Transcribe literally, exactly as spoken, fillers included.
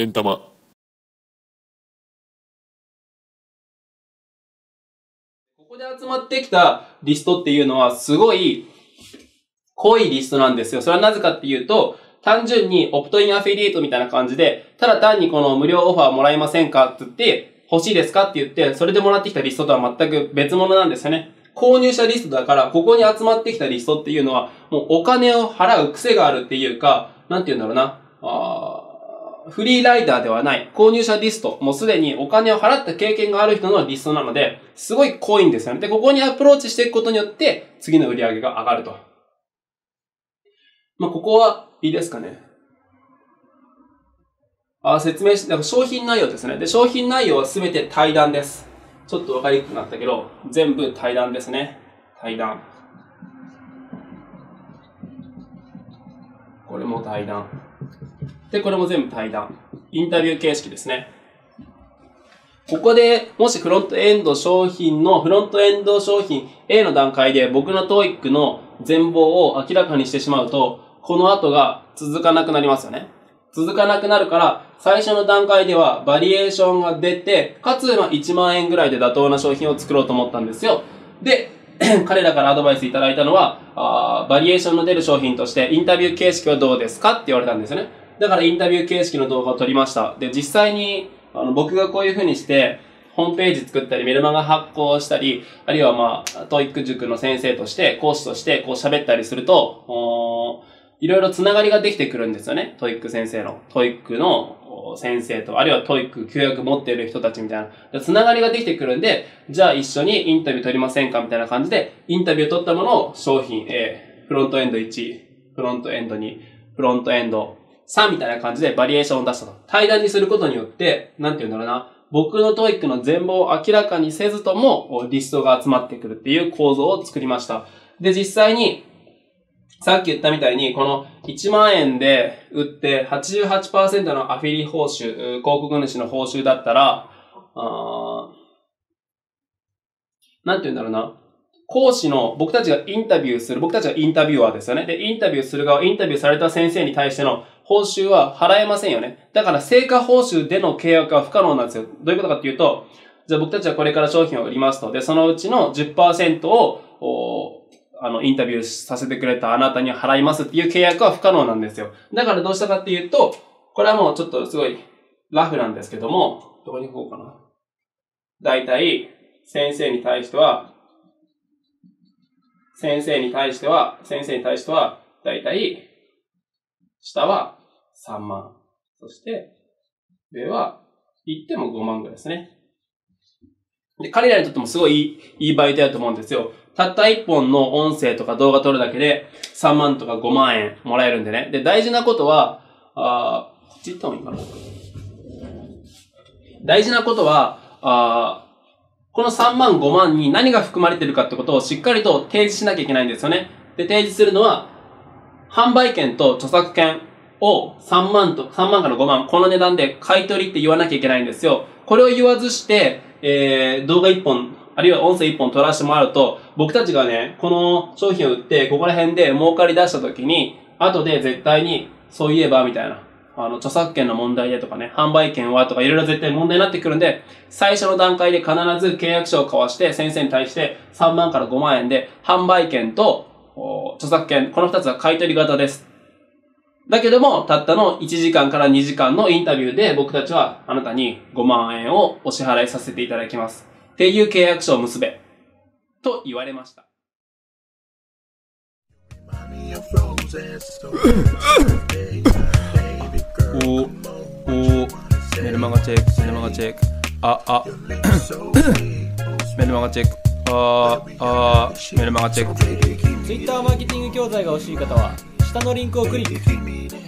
円玉。ここで集まってきたリストっていうのはすごい濃いリストなんですよ。それはなぜかっていうと、単純にオプトインアフィリエイトみたいな感じで、ただ単にこの無料オファーもらえませんかって言って、欲しいですかって言って、それでもらってきたリストとは全く別物なんですよね。購入者リストだから、ここに集まってきたリストっていうのは、もうお金を払う癖があるっていうか、なんて言うんだろうな。あーフリーライダーではない。購入者リスト。もうすでにお金を払った経験がある人のリストなので、すごい濃いんですよね。で、ここにアプローチしていくことによって、次の売り上げが上がると。まあ、ここはいいですかね。あ、説明して、商品内容ですね。で、商品内容は全て対談です。ちょっとわかりにくくなったけど、全部対談ですね。対談。これも対談。で、これも全部対談。インタビュー形式ですね。ここで、もしフロントエンド商品の、フロントエンド商品 A の段階で僕の トーイック の全貌を明らかにしてしまうと、この後が続かなくなりますよね。続かなくなるから、最初の段階ではバリエーションが出て、かついちまんえんぐらいで妥当な商品を作ろうと思ったんですよ。で、彼らからアドバイスいただいたのはあ、バリエーションの出る商品としてインタビュー形式はどうですかって言われたんですよね。だからインタビュー形式の動画を撮りました。で、実際に、あの、僕がこういう風にして、ホームページ作ったり、メルマガ発行したり、あるいはまあ、トーイック 塾の先生として、講師として、こう喋ったりすると、いろいろつながりができてくるんですよね。トーイック 先生の、トーイック の先生と、あるいは トーイック 休学持っている人たちみたいな。つながりができてくるんで、じゃあ一緒にインタビュー撮りませんかみたいな感じで、インタビュー撮ったものを商品 A、フロントエンドいち、フロントエンドに、フロントエンド、さんみたいな感じでバリエーションを出したと。対談にすることによって、なんて言うんだろうな。僕の トーイック の全貌を明らかにせずとも、リストが集まってくるっていう構造を作りました。で、実際に、さっき言ったみたいに、このいちまんえんで売って はちじゅうはちパーセント のアフィリ報酬、広告主の報酬だったら、あー、なんて言うんだろうな。講師の、僕たちがインタビューする、僕たちがインタビュアーですよね。で、インタビューする側、インタビューされた先生に対しての報酬は払えませんよね。だから、成果報酬での契約は不可能なんですよ。どういうことかっていうと、じゃあ僕たちはこれから商品を売りますので、そのうちの じゅっパーセント を、あの、インタビューさせてくれたあなたに払いますっていう契約は不可能なんですよ。だからどうしたかっていうと、これはもうちょっとすごいラフなんですけども、どこに行こうかな。だいたい、先生に対しては、先生に対しては、先生に対しては、だいたい、下はさんまん。そして、上は、言ってもごまんぐらいですね。で、彼らにとってもすごいいい媒体だと思うんですよ。たったいっぽんの音声とか動画撮るだけで、さんまんとかごまんえんもらえるんでね。で、大事なことは、あー、こっち行った方がいいかな。大事なことは、あー、このさんまんごまんに何が含まれているかってことをしっかりと提示しなきゃいけないんですよね。で、提示するのは、販売権と著作権をさんまんと、さんまんからごまん、この値段で買い取りって言わなきゃいけないんですよ。これを言わずして、えー、動画いっぽん、あるいは音声いっぽん撮らせてもらうと、僕たちがね、この商品を売って、ここら辺で儲かり出した時に、後で絶対に、そういえば、みたいな。あの、著作権の問題でとかね、販売権はとかいろいろ絶対問題になってくるんで、最初の段階で必ず契約書を交わして、先生に対してさんまんからごまんえんで、販売権と著作権、このふたつは買い取り型です。だけども、たったのいちじかんからにじかんのインタビューで僕たちはあなたにごまんえんをお支払いさせていただきます。っていう契約書を結べ。と言われました。おーおーメルマガチェックメルマガチェックああメルマガチェックああメルマガチェック Twitter マーケティング教材が欲しい方は下のリンクをクリック。